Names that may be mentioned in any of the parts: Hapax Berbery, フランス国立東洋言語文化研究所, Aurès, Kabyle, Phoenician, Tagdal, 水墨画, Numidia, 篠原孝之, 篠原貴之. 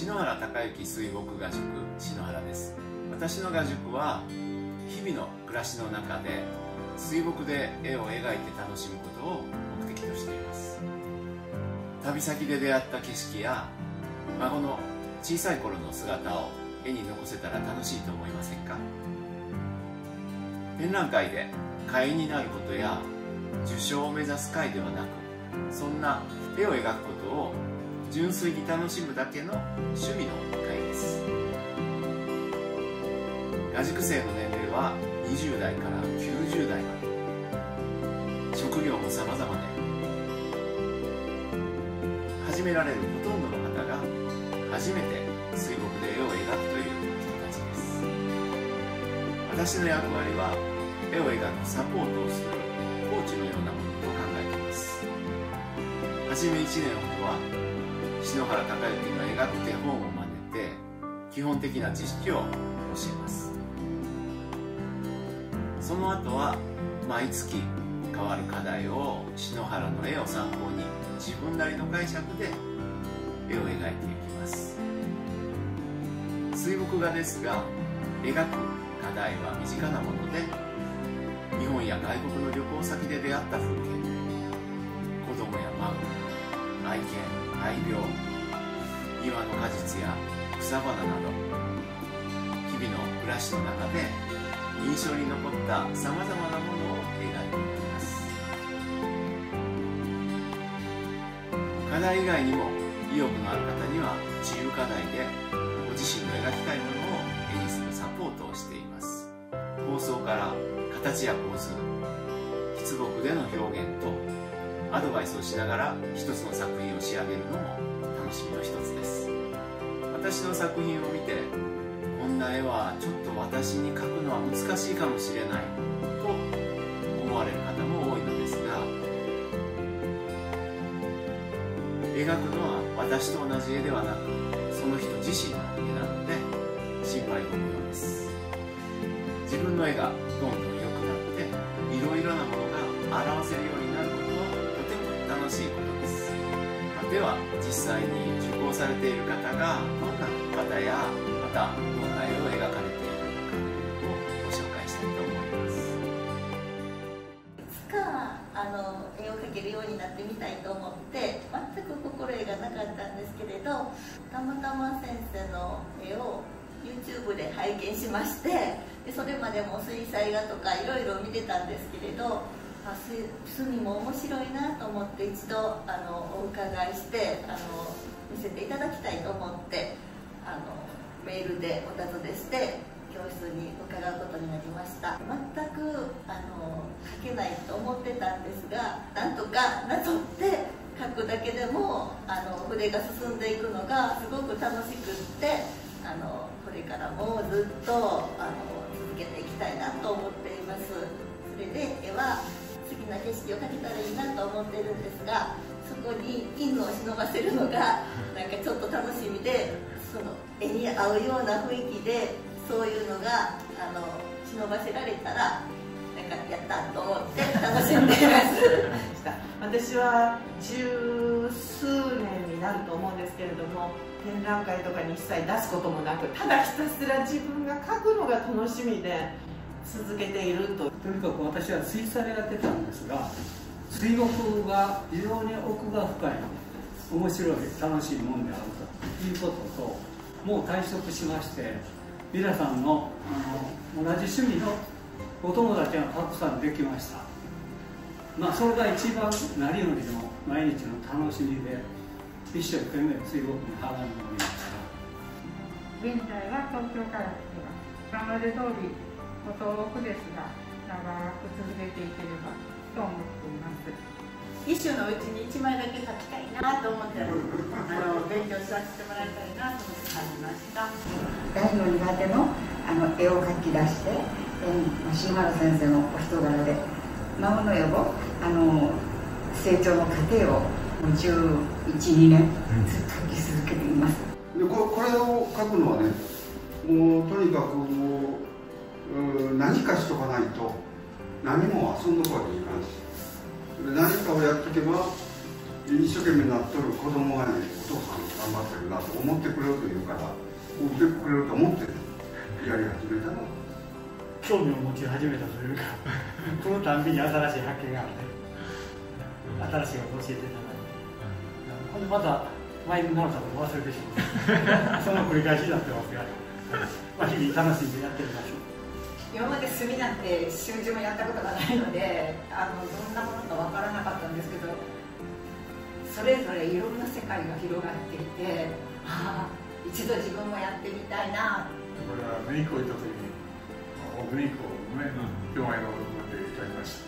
篠原孝之水墨画塾篠原です。私の画塾は日々の暮らしの中で水墨で絵を描いて楽しむことを目的としています。旅先で出会った景色や孫の小さい頃の姿を絵に残せたら楽しいと思いませんか？展覧会で会員になることや受賞を目指す会ではなく、そんな絵を描くことを純粋に楽しむだけの趣味の会です。画塾生の年齢は20代から90代まで、職業も様々で、始められるほとんどの方が初めて水墨で絵を描くという人たちです。私の役割は絵を描くサポートをするコーチのようなものと考えています。初め1年ほどは篠原孝之の描く手本を真似て基本的な知識を教えます。その後は毎月変わる課題を篠原の絵を参考に自分なりの解釈で絵を描いていきます。水墨画ですが、描く課題は身近なもので、日本や外国の旅行先で出会った風景、子供や孫、愛犬、愛猫、庭の果実や草花など、日々の暮らしの中で印象に残ったさまざまなものを描いていきます。課題以外にも意欲のある方には自由課題でご自身の描きたいものを絵にするサポートをしています。構想から形や構図、筆墨での表現とアドバイスをしながら一つの作品を仕上げるのも楽しみの一つです。私の作品を見て、こんな絵はちょっと私に描くのは難しいかもしれないと思われる方も多いのですが、描くのは私と同じ絵ではなく、その人自身の絵なので心配無用です。自分の絵がどんどん良くなって、いろいろなものが表せるようになることは楽しいことです。では実際に受講されている方がどんな方や、またどんな絵を描かれているのかをご紹介したいと思います。いつか絵を描けるようになってみたいと思って、全く心得がなかったんですけれど、たまたま先生の絵を YouTube で拝見しまして、でそれまでも水彩画とかいろいろ見てたんですけれど、趣味も面白いなと思って一度お伺いして見せていただきたいと思って、メールでお尋ねして教室に伺うことになりました。全く書けないと思ってたんですが、なんとかなぞって書くだけでも筆が進んでいくのがすごく楽しくって、これからもずっと続けていきたいなと思っています。それで絵は好きな景色を描けたらいいなと思ってるんですが、そこにピンを忍ばせるのがなんかちょっと楽しみで、その絵に合うような雰囲気でそういうのが忍ばせられたらなんかやったと思って楽しんでいます私は十数年になると思うんですけれども、展覧会とかに一切出すこともなく、ただひたすら自分が描くのが楽しみで続けていると。とにかく私は水彩をやってたんですが、水墨が非常に奥が深い、面白い、楽しいもんであるということと、もう退職しまして皆さんの同じ趣味のお友達がたくさんできました。まあそれが一番何よりの毎日の楽しみで、一生懸命水墨に励んでおりました。現在は東京から来ています。今まで通りご登録ですが、長く続けていければと思っています。一生のうちに1枚だけ描きたいなと思って勉強させてもらいたいなと思って感じました。大の苦手の絵を描き出して、篠原先生のお人柄で孫の絵を成長の過程を11、2年ずっと描き続けています。でこれを描くのはね、もうとにかくもう。何かしとかないと何も遊んどくわけにいかないし、何かをやっていけば一生懸命なっとる子供がね、お父さん頑張ってるなと思ってくれるというから、思ってくれると思ってやり始めたら、興味を持ち始めたというかこのたんびに新しい発見があって、新しいこと教えていただいて、ほんでまた前に直ったこと忘れてしまうその繰り返しになってますが、まあ、日々楽しんでやってみましょう。今まで墨なんて習字もやったことがないので、どんなものかわからなかったんですけど、それぞれいろんな世界が広がっていて、ああ一度自分もやってみたいな。これはメイクを行った時に、奥日光のね、表前の男でいただきまし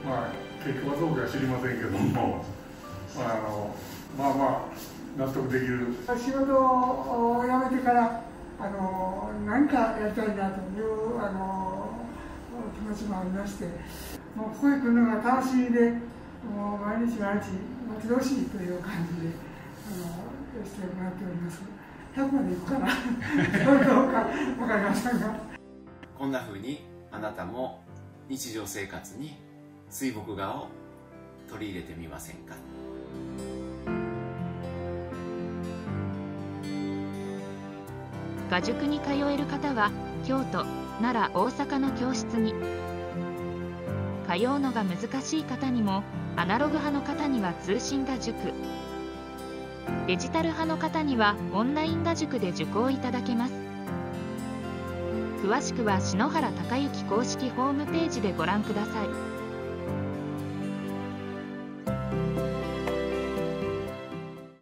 た。まあ結果はどうか知りませんけども、まあまあ納得できる。仕事を辞めてから何かやりたいなという気持ちもありまして、もうここへ来るのが楽しみで、もう毎日毎日待ち遠しいという感じでしてもらっております。どこまで行くかなどうか分かりませんが、こんなふうにあなたも日常生活に水墨画を取り入れてみませんか。画塾に通える方は京都、奈良、大阪の教室に。通うのが難しい方にも、アナログ派の方には通信画塾、デジタル派の方にはオンライン画塾で受講いただけます。詳しくは篠原貴之公式ホームページでご覧ください。